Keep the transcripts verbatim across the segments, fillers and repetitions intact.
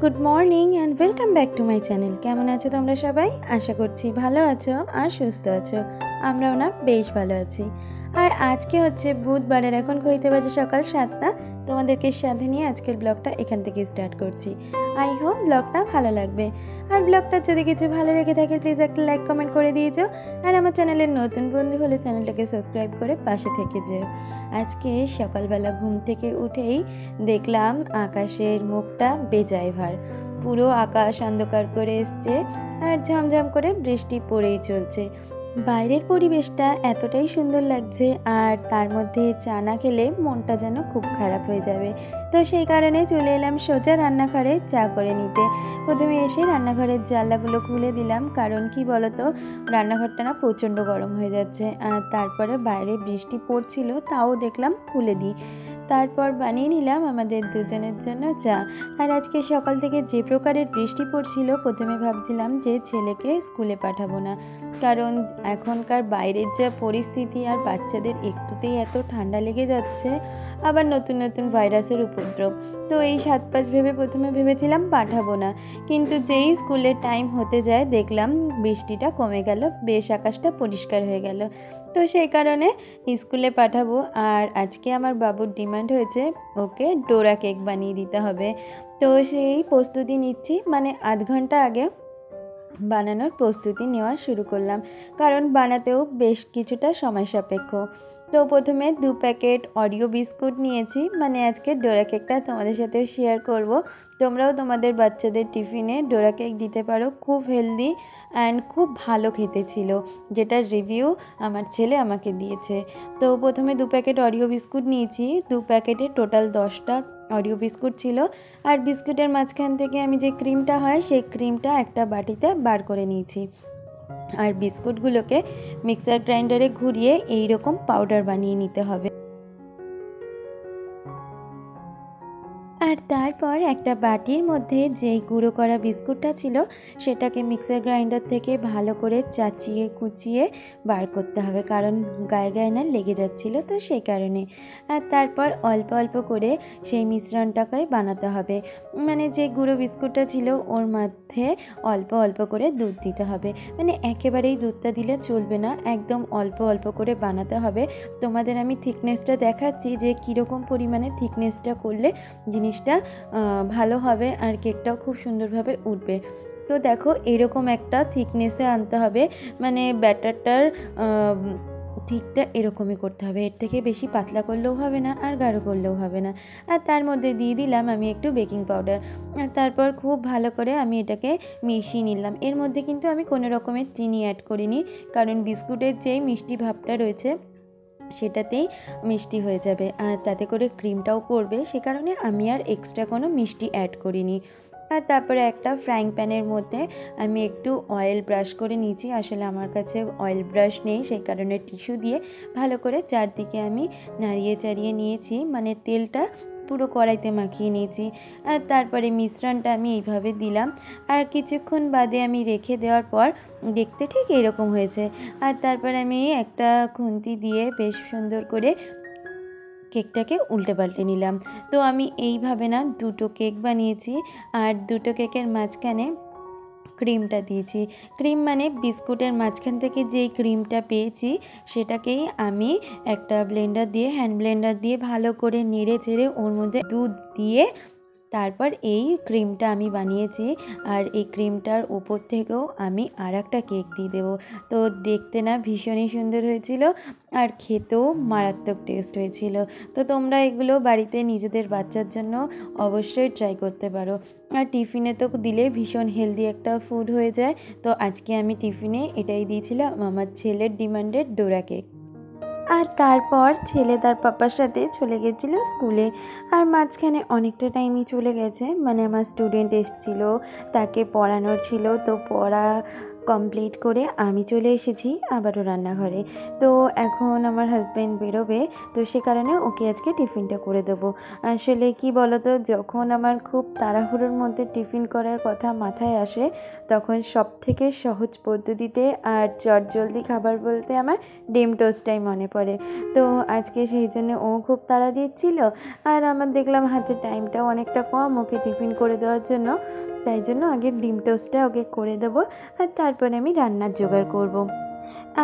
Good morning and welcome back to my channel. केमन आছো তোমরা সবাই? আশা করছি ভালো আছো আর সুস্থ আছো। আমরাও না বেশ ভালো আছি। আর আজকে হচ্ছে বুধবারের, এখন ঘড়িতে বাজে সকাল সাতটা। তোমাদেরকে সাথে নিয়ে আজকের ব্লগটা এখান থেকে স্টার্ট করছি। আই হোপ ব্লগটা ভালো লাগবে। আর ব্লগটা যদি কিছু ভালো লেগে থাকে প্লিজ একটা লাইক কমেন্ট করে দিয়ে যাও। আর আমার চ্যানেলের নতুন বন্ধু হলে চ্যানেলটাকে সাবস্ক্রাইব করে পাশে থেকে যেও। আজকে সকালবেলা ঘুম থেকে উঠেই দেখলাম আকাশের মুখটা বেজায় ভার, পুরো আকাশ অন্ধকার করে এসছে আর ঝমঝম করে বৃষ্টি পড়েই চলছে। বাইরের পরিবেশটা এতটাই সুন্দর লাগছে আর তার মধ্যে চা না খেলে মনটা যেন খুব খারাপ হয়ে যাবে। তো সেই কারণে চলে এলাম সোজা রান্নাঘরে চা করে নিতে। প্রথমে এসে রান্নাঘরের জানলাগুলো খুলে দিলাম, কারণ কি বলতো রান্নাঘরটা না প্রচণ্ড গরম হয়ে যাচ্ছে। আর তারপরে বাইরে বৃষ্টি পড়ছিল, তাও দেখলাম খুলে দিই। তারপর বানিয়ে নিলাম আমাদের দুজনের জন্য চা। আর আজকে সকাল থেকে যে প্রকারের বৃষ্টি পড়ছিল, প্রথমে ভাবছিলাম যে ছেলেকে স্কুলে পাঠাবো না, কারণ এখনকার বাইরের যা পরিস্থিতি আর বাচ্চাদের একটুতেই এত ঠান্ডা লেগে যাচ্ছে, আবার নতুন নতুন ভাইরাসের উপদ্রব। তো এই সাত পাঁচ ভেবে প্রথমে ভেবেছিলাম পাঠাবো না, কিন্তু যেই স্কুলের টাইম হতে যায় দেখলাম বৃষ্টিটা কমে গেল, বেশ আকাশটা পরিষ্কার হয়ে গেল। তো সেই কারণে স্কুলে পাঠাবো। আর আজকে আমার বাবুর ডিমান্ড হয়েছে ওকে ডোরা কেক বানিয়ে দিতে হবে। তো সেই প্রস্তুতি নিচ্ছি, মানে আধ ঘন্টা আগে বানানোর প্রস্তুতি নেওয়া শুরু করলাম, কারণ বানাতেও বেশ কিছুটা সময় সাপেক্ষ। তো প্রথমে দু প্যাকেট অরিও বিস্কুট নিয়েছি, মানে আজকে ডোরা কেকটা তোমাদের সাথেও শেয়ার করব। তোমরাও তোমাদের বাচ্চাদের টিফিনে ডোরা কেক দিতে পারো, খুব হেলদি অ্যান্ড খুব ভালো খেতে ছিল, যেটার রিভিউ আমার ছেলে আমাকে দিয়েছে। তো প্রথমে দু প্যাকেট অরিও বিস্কুট নিয়েছি, দু প্যাকেটে টোটাল দশটা অরিও বিস্কুট ছিল। আর বিস্কুটের মাঝখান থেকে আমি যে ক্রিমটা হয় সেই ক্রিমটা একটা বাটিতে বার করে নিয়েছি। আর বিস্কুটগুলোকে মিক্সার গ্রাইন্ডারে ঘুরিয়ে এই রকম পাউডার বানিয়ে নিতে হবে। আর তারপর একটা বাটির মধ্যে যেই গুঁড়ো করা বিস্কুটটা ছিল সেটাকে মিক্সার গ্রাইন্ডার থেকে ভালো করে চাচিয়ে কুচিয়ে বার করতে হবে, কারণ গায়ে গায়ে না লেগে যাচ্ছিলো, তো সেই কারণে। আর তারপর অল্প অল্প করে সেই মিশ্রণটাকে বানাতে হবে, মানে যে গুঁড়ো বিস্কুটটা ছিল ওর মধ্যে অল্প অল্প করে দুধ দিতে হবে। মানে একেবারেই দুধটা দিলে চলবে না, একদম অল্প অল্প করে বানাতে হবে। তোমাদের আমি থিকনেসটা দেখাচ্ছি যে কীরকম পরিমাণে থিকনেসটা করলে জিনিস টা ভালো হবে আর কেকটাও খুব সুন্দরভাবে উঠবে। তো দেখো এরকম একটা থিকনেসে আনতে হবে, মানে ব্যাটারটার ঠিকটা এরকমই করতে হবে, এর থেকে বেশি পাতলা করলেও হবে না আর গাঢ় করলেও হবে না। আর তার মধ্যে দিয়ে দিলাম আমি একটু বেকিং পাউডার। আর তারপর খুব ভালো করে আমি এটাকে মিশিয়ে নিলাম। এর মধ্যে কিন্তু আমি কোনো রকমের চিনি অ্যাড করিনি, কারণ বিস্কুটের যে মিষ্টি ভাবটা রয়েছে সেটাতেই মিষ্টি হয়ে যাবে আর তাতে করে ক্রিমটাও করবে, সে কারণে আমি আর এক্সট্রা কোনো মিষ্টি অ্যাড করিনি। আর তারপরে একটা ফ্রাইং প্যানের মধ্যে আমি একটু অয়েল ব্রাশ করে নিয়েছি, আসলে আমার কাছে অয়েল ব্রাশ নেই সেই কারণে টিস্যু দিয়ে ভালো করে চারদিকে আমি নাড়িয়ে চাড়িয়ে নিয়েছি, মানে তেলটা পুরো কড়াইতে মাখিয়ে নিয়েছি। আর তারপরে মিশ্রণটা আমি এইভাবে দিলাম। আর কিছুক্ষণ বাদে আমি রেখে দেওয়ার পর দেখতে ঠিক এরকম হয়েছে। আর তারপরে আমি একটা খুন্তি দিয়ে বেশ সুন্দর করে কেকটাকে উল্টে পাল্টে নিলাম। তো আমি এইভাবে না দুটো কেক বানিয়েছি, আর দুটো কেকের মাঝখানে ক্রিমটা দিয়েছি। ক্রিম মানে বিস্কুটের মাঝখান থেকে যেই ক্রিমটা পেয়েছি সেটাকেই আমি একটা ব্লেন্ডার দিয়ে হ্যান্ড ব্লেন্ডার দিয়ে ভালো করে নেড়ে চেড়ে ওর মধ্যে দুধ দিয়ে তারপর এই ক্রিমটা আমি বানিয়েছি। আর এই ক্রিমটার উপর থেকেও আমি আর একটা কেক দিয়ে দেবো। তো দেখতে না ভীষণই সুন্দর হয়েছিল আর খেতেও মারাত্মক টেস্ট হয়েছিল। তো তোমরা এগুলো বাড়িতে নিজেদের বাচ্চার জন্য অবশ্যই ট্রাই করতে পারো। আর টিফিনে তো দিলে ভীষণ হেলদি একটা ফুড হয়ে যায়। তো আজকে আমি টিফিনে এটাই দিয়েছিলাম আমার ছেলের ডিমান্ডের ডোরা কেক। আর তারপর ছেলে তার পাপার সাথে চলে গেছিলো স্কুলে। আর মাঝখানে অনেকটা টাইমই চলে গেছে, মানে আমার স্টুডেন্ট এসেছিল, তাকে পড়ানোর ছিল, তো পড়া कमप्लीट करे आमी चले एसेছি আবারও রান্নাঘরে। तो এখন আমার হাজবেন্ড বেরোবে, তো সেই কারণে ওকে আজকে টিফিনটা করে দেব। আসলে কি বলতো, যখন আমার খুব তাড়াহুড়োর মধ্যে টিফিন করার কথা মাথায় আসে তখন সবথেকে সহজ পদ্ধতিতে আর চটজলদি খাবার বলতে আমার ডিম টোস্টটাই মনে পড়ে। তো আজকে সেই জন্য ও খুব তাড়া দিচ্ছিল আর আমার দেখলাম হাতে টাইমটাও অনেকটা কম ওকে টিফিন করে দেওয়ার জন্য, তাই জন্য আগে ডিম টোস্টটা ওকে করে দেবো আর তারপরে আমি রান্নার জোগাড় করব।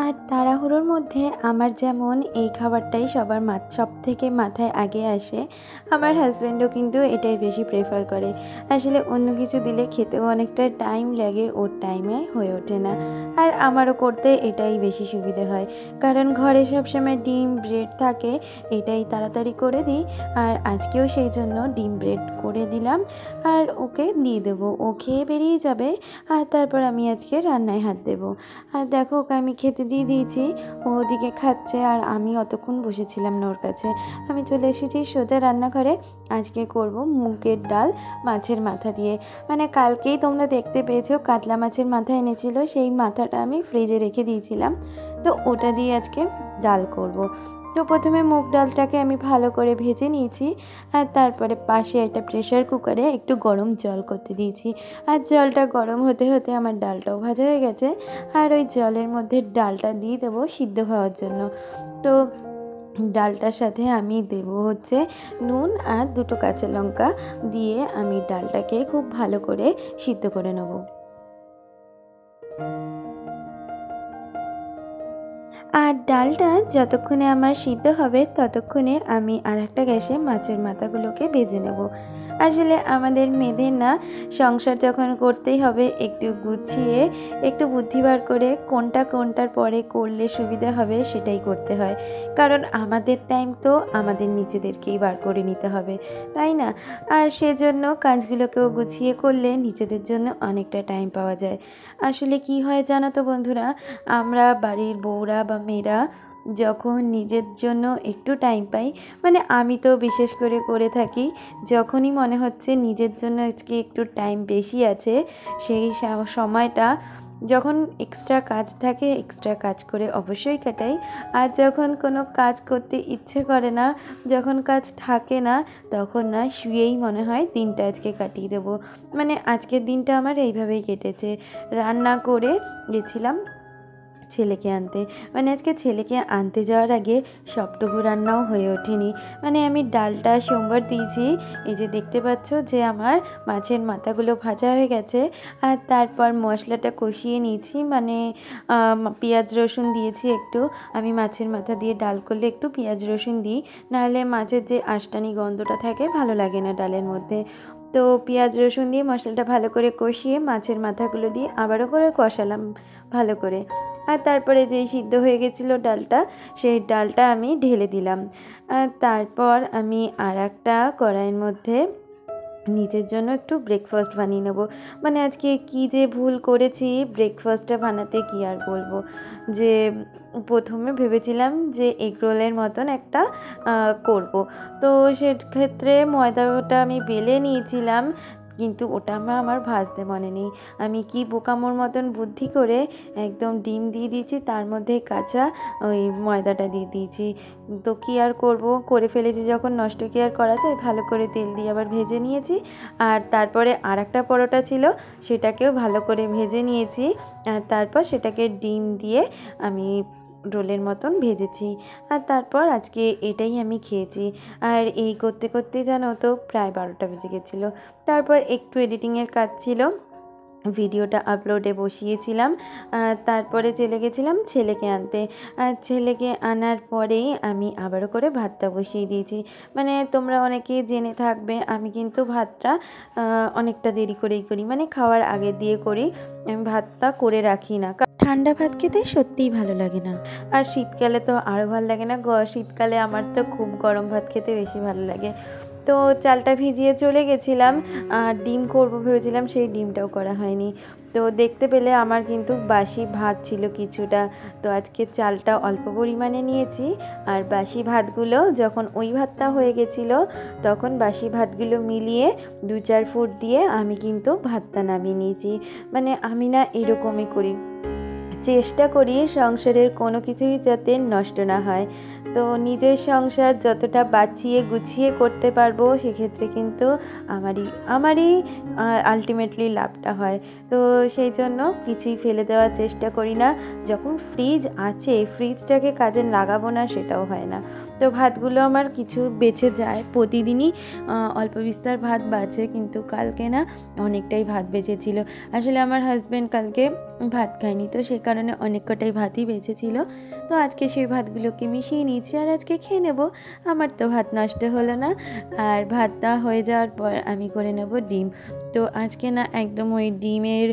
আর তাড়াহুড়োর মধ্যে আমার যেমন এই খাবারটাই সবার মাথ সব থেকে মাথায় আগে আসে, আমার হাজব্যান্ডও কিন্তু এটাই বেশি প্রেফার করে। আসলে অন্য কিছু দিলে খেতেও অনেকটা টাইম লাগে, ওর টাইমে হয়ে ওঠে না, আর আমারও করতে এটাই বেশি সুবিধে হয়, কারণ ঘরে সবসময় ডিম ব্রেড থাকে, এটাই তাড়াতাড়ি করে দিই। আর আজকেও সেই জন্য ডিম ব্রেড করে দিলাম আর ওকে দিয়ে দেবো, ও খেয়ে বেরিয়ে যাবে আর তারপর আমি আজকে রান্নায় হাত দেবো। আর দেখো ওকে আমি খেতে দিয়ে দিয়েছি, ও ওদিকে খাচ্ছে আর আমি অতক্ষণ বসেছিলাম না ওর কাছে। আমি চলে এসেছি সোজা রান্নাঘরে। আজকে করব মুগের ডাল মাছের মাথা দিয়ে। মানে কালকেই তোমরা দেখতে পেয়েছো কাতলা মাছের মাথা এনেছিল, সেই মাথাটা আমি ফ্রিজে রেখে দিয়েছিলাম, তো ওটা দিয়ে আজকে ডাল করব। তো প্রথমে মুগ ডালটাকে আমি ভালো করে ভেজে নিয়েছি আর তারপরে পাশে একটা প্রেশার কুকারে একটু গরম জল করতে দিয়েছি, আর জলটা গরম হতে হতে আমার ডালটাও ভাজা হয়ে গেছে। আর ওই জলের মধ্যে ডালটা দিয়ে দেবো সিদ্ধ হওয়ার জন্য। তো ডালটার সাথে আমি দেব হচ্ছে নুন আর দুটো কাঁচা লঙ্কা দিয়ে আমি ডালটাকে খুব ভালো করে সিদ্ধ করে নেব। আর ডালটা যতক্ষণে আমার সিদ্ধ হবে ততক্ষণে আমি আর একটা গ্যাসে মাছের মাথাগুলোকে ভেজে নেব। আসলে আমাদের মেয়েদের না সংসার যখন করতেই হবে একটু গুছিয়ে একটু বুদ্ধিবার করে কোনটা কোনটার পরে করলে সুবিধা হবে সেটাই করতে হয়, কারণ আমাদের টাইম তো আমাদের নিজেদেরকেই বার করে নিতে হবে, তাই না? আর সেজন্য কাজগুলোকেও গুছিয়ে করলে নিজেদের জন্য অনেকটা টাইম পাওয়া যায়। আসলে কি হয় জানো তো বন্ধুরা, আমরা বাড়ির বউরা বা মেয়েরা যখন নিজের জন্য একটু টাইম পাই, মানে আমি তো বিশেষ করে করে থাকি, যখনই মনে হচ্ছে নিজের জন্য আজকে একটু টাইম বেশি আছে, সেই সময়টা যখন এক্সট্রা কাজ থাকে এক্সট্রা কাজ করে অবশ্যই কাটাই। আর যখন কোনো কাজ করতে ইচ্ছে করে না, যখন কাজ থাকে না, তখন না শুয়েই মনে হয় দিনটা আজকে কাটিয়ে দেবো। মানে আজকের দিনটা আমার এইভাবেই কেটেছে। রান্না করে গেছিলাম ছেলেকে আনতে, মানে আজকে ছেলেকে আনতে যাওয়ার আগে সবটুকু রান্নাও হয়ে ওঠেনি। মানে আমি ডালটা সোমবার দিয়েছি, এই যে দেখতে পাচ্ছ যে আমার মাছের মাথাগুলো ভাজা হয়ে গেছে। আর তারপর মশলাটা কষিয়ে নিয়েছি, মানে পেঁয়াজ রসুন দিয়েছি একটু। আমি মাছের মাথা দিয়ে ডাল করলে একটু পেঁয়াজ রসুন দিই, নাহলে মাছের যে আষ্টানি গন্ধটা থাকে ভালো লাগে না ডালের মধ্যে। তো পেঁয়াজ রসুন দিয়ে মশলাটা ভালো করে কষিয়ে মাছের মাথাগুলো দিয়ে আবারও করে কষালাম ভালো করে। আর তারপরে যে সিদ্ধ হয়ে গেছিলো ডালটা, সেই ডালটা আমি ঢেলে দিলাম। আর তারপর আমি আর একটা কড়াইয়ের মধ্যে নিজের জন্য একটু ব্রেকফাস্ট বানিয়ে নেব। মানে আজকে কি যে ভুল করেছি ব্রেকফাস্টটা বানাতে, কি আর বলবো। যে প্রথমে ভেবেছিলাম যে এগরোলের মতন একটা করব, তো সেক্ষেত্রে ময়দাটা আমি বেলে নিয়েছিলাম, কিন্তু ওটা আমার আমার ভাজতে মনে নেই। আমি কি বোকামোর মতন বুদ্ধি করে একদম ডিম দিয়ে দিয়েছি, তার মধ্যে কাঁচা ওই ময়দাটা দিয়ে দিয়েছি। তো কি আর করব, করে ফেলেছি যখন, নষ্ট কি আর করা যায়। ভালো করে তেল দিয়ে আবার ভেজে নিয়েছি। আর তারপরে আর একটা পরোটা ছিল, সেটাকেও ভালো করে ভেজে নিয়েছি। আর তারপর সেটাকে ডিম দিয়ে আমি রোলের মতন ভেজেছি। আর তারপর আজকে এটাই আমি খেয়েছি। আর এই করতে করতে জানো তো প্রায় বারোটা বেজে গেছিলো। তারপর একটু এডিটিংয়ের কাজ ছিল, ভিডিওটা আপলোডে বসিয়েছিলাম। তারপরে চলে গেছিলাম ছেলেকে আনতে, আর ছেলেকে আনার পরেই আমি আবারও করে ভাতটা বসিয়ে দিয়েছি। মানে তোমরা অনেকেই জেনে থাকবে আমি কিন্তু ভাতটা অনেকটা দেরি করেই করি, মানে খাওয়ার আগে দিয়ে করি, আমি ভাতটা করে রাখি না। ঠান্ডা ভাত খেতে সত্যিই ভালো লাগে না, আর শীতকালে তো আরও ভালো লাগে না। শীতকালে আমার তো খুব গরম ভাত খেতে বেশি ভালো লাগে। তো চালটা ভিজিয়ে চলে গেছিলাম, আর ডিম করবো ভেবেছিলাম, সেই ডিমটাও করা হয়নি। তো দেখতে পেলে আমার কিন্তু বাসি ভাত ছিল কিছুটা। তো আজকে চালটা অল্প পরিমাণে নিয়েছি, আর বাসি ভাতগুলো যখন ওই ভাতটা হয়ে গেছিলো তখন বাসি ভাতগুলো মিলিয়ে দু চার ফুট দিয়ে আমি কিন্তু ভাতটা নামিয়ে নিয়েছি। মানে আমি না এরকমই করি, चेष्टा करी संसारेर कोनो किछुई जाते नष्ट ना हय। तो निजेर संसार जतटा बाँचिए गुछिए करते पारबो सेई क्षेत्रे किन्तु आमारी आमारी आल्टिमेटली लाभटा हय। तो सेई जोन्नो किछुई फेले देवार चेष्टा करी ना। जखन फ्रिज आछे फ्रिजटाके काजे लागाबो ना सेटाओ हय ना। तो भातगुलो आमार किछु बेचे जाय, प्रतिदिनई अल्प बिस्तार भात बाँचे, किन्तु कालके ना अनेकटाई भात बेचेछिलो। आसले आमार हाजबेंड कालके भात खायनि तो सेई कारणे अनेक कटाई भातई बेचेछिलो। तो आजके सेई भातगुलोके मिशिये नि আর আজকে খেয়ে নেব। আমার তো ভাত নষ্ট হলো না। আর ভাতটা হয়ে যাওয়ার পর আমি করে নেব ডিম। তো আজকে না একদম ওই ডিমের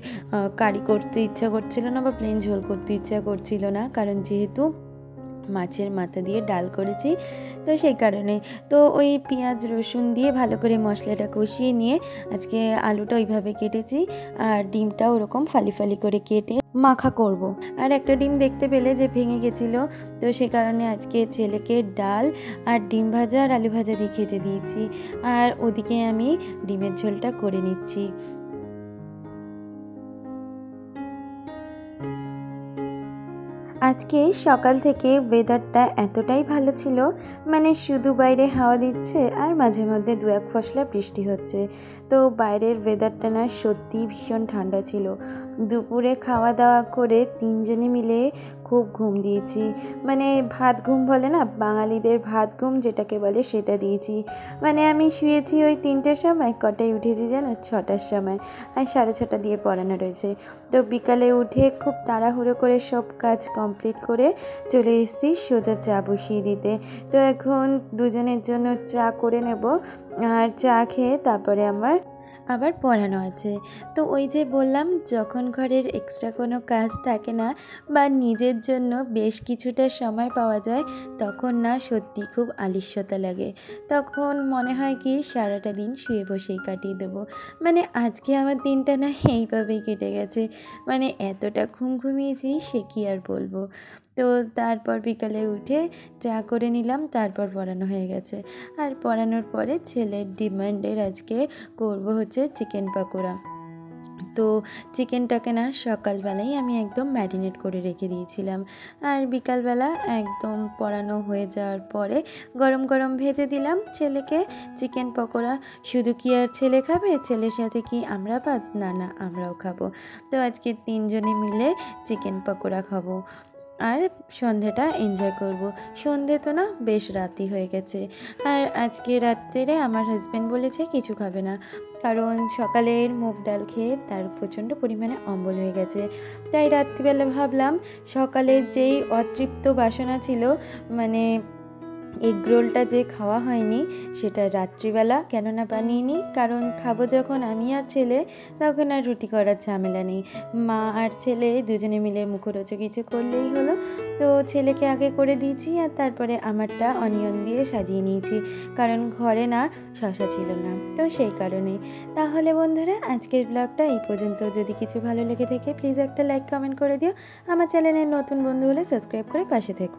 কারি করতে ইচ্ছা করছিল না বা প্লেন ঝোল করতে ইচ্ছা করছিল না, কারণ যেহেতু মাছের মাথা দিয়ে ডাল করেছি তো সেই কারণে। তো ওই পেঁয়াজ রসুন দিয়ে ভালো করে মশলাটা কষিয়ে নিয়ে আজকে আলুটা ওইভাবে কেটেছি আর ডিমটা ওরকম ফালি ফালি করে কেটে মাখা করব। আর একটা ডিম দেখতে পেলে যে ভেঙে গেছিল, তো সেই কারণে আজকে ছেলেকে ডাল আর ডিম ভাজা আর আলু ভাজা দিয়ে খেতে দিয়েছি। আর ওদিকে আমি ডিমের ঝোলটা করে নিচ্ছি। আজকে সকাল থেকে ওয়েদারটা এতটাই ভালো ছিল, মানে শুধু বাইরে হাওয়া দিচ্ছে আর মাঝে মধ্যে দু এক ফসলা বৃষ্টি হচ্ছে। তো বাইরের ওয়েদারটা না সত্যি ভীষণ ঠান্ডা ছিল। দুপুরে খাওয়া দাওয়া করে তিনজনে মিলে খুব ঘুম দিয়েছি, মানে ভাত ঘুম বলে না বাঙালিদের, ভাত ঘুম যেটাকে বলে সেটা দিয়েছি। মানে আমি শুয়েছি ওই তিনটের সময়, কটায় উঠেছি জানো? ছটার সময়। আর সাড়ে ছটা দিয়ে পড়ানো রয়েছে। তো বিকালে উঠে খুব তাড়াহুড়ো করে সব কাজ কমপ্লিট করে চলে এসেছি সোজা চা বসিয়ে দিতে। তো এখন দুজনের জন্য চা করে নেব। আর চা খেয়ে তারপরে আমার আবার পড়ানো আছে। তো ওই যে বললাম যখন ঘরের এক্সট্রা কোনো কাজ থাকে না বা নিজের জন্য বেশ কিছুটা সময় পাওয়া যায় তখন না সত্যি খুব আলস্যতা লাগে। তখন মনে হয় কি সারাটা দিন শুয়ে বসেই কাটিয়ে দেবো। মানে আজকে আমার দিনটা না এইভাবেই কেটে গেছে, মানে এতটা ঘুম ঘুমিয়েছি সে কি আর বলবো। তো তারপর বিকালে উঠে চা করে নিলাম, তারপর পড়ানো হয়ে গেছে। আর পড়ানোর পরে ছেলের ডিমান্ডের আজকে করব হচ্ছে চিকেন পাকোড়া। তো চিকেনটাকে না সকালবেলাই আমি একদম ম্যারিনেট করে রেখে দিয়েছিলাম। আর বিকালবেলা একদম পড়ানো হয়ে যাওয়ার পরে গরম গরম ভেজে দিলাম ছেলেকে চিকেন পকোড়া। শুধু কি আর ছেলে খাবে? ছেলের সাথে কি আমরা পাত? না না, আমরাও খাবো। তো আজকে তিনজনে মিলে চিকেন পকোড়া খাবো আর সন্ধ্যাটা এনজয় করব। সন্ধে তো না বেশ রাতি হয়ে গেছে। আর আজকে রাত্রে আমার হাজব্যান্ড বলেছে কিছু খাবে না, কারণ সকালের মুগ ডাল খেয়ে তার প্রচণ্ড পরিমাণে অম্বল হয়ে গেছে। তাই রাত্রিবেলা ভাবলাম সকালের যেই অতৃপ্ত বাসনা ছিল, মানে এগ রোলটা যে খাওয়া হয়নি সেটা রাত্রিবেলা কেননা বানিয়ে নিই, কারণ খাবো যখন আমি আর ছেলে তখন আর রুটি করার ঝামেলা নেই। মা আর ছেলে দুজনে মিলে মুখরোচক কিছু করলেই হলো। তো ছেলেকে আগে করে দিয়েছি আর তারপরে আমারটা অনিয়ন দিয়ে সাজিয়ে নিয়েছি, কারণ ঘরে না শসা ছিল না তো সেই কারণে। তাহলে বন্ধুরা আজকের ব্লগটা এই পর্যন্ত। যদি কিছু ভালো লেগে থাকে প্লিজ একটা লাইক কমেন্ট করে দিও। আমার চ্যানেলের নতুন বন্ধু হলে সাবস্ক্রাইব করে পাশে থেকো।